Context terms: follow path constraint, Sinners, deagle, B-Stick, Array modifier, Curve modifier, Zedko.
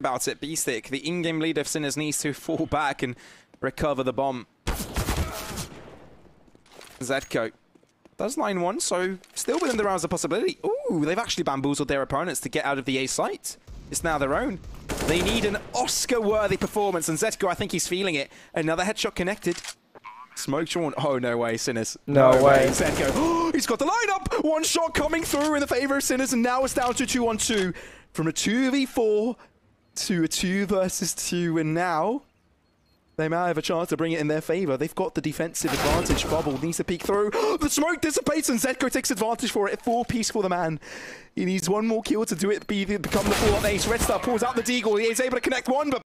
about it. B-Stick, the in-game leader of Sinners, needs to fall back and recover the bomb. Zedko does line one, so still within the rounds of possibility. Ooh, they've actually bamboozled their opponents to get out of the A site. It's now their own. They need an Oscar-worthy performance, and Zedko, I think he's feeling it. Another headshot connected. Smoke drawn. Oh, no way, Sinners. No way. Zedko. Oh, he's got the lineup. One shot coming through in the favor of Sinners, and now it's down to 2-on-2. From a 2v4 to a 2 versus 2, and now they may have a chance to bring it in their favor. They've got the defensive advantage. Bubble needs to peek through. The smoke dissipates, and Zedko takes advantage for it. 4-piece for the man. He needs one more kill to do it, become the 4-on-8. Red Star pulls out the deagle. He is able to connect one, but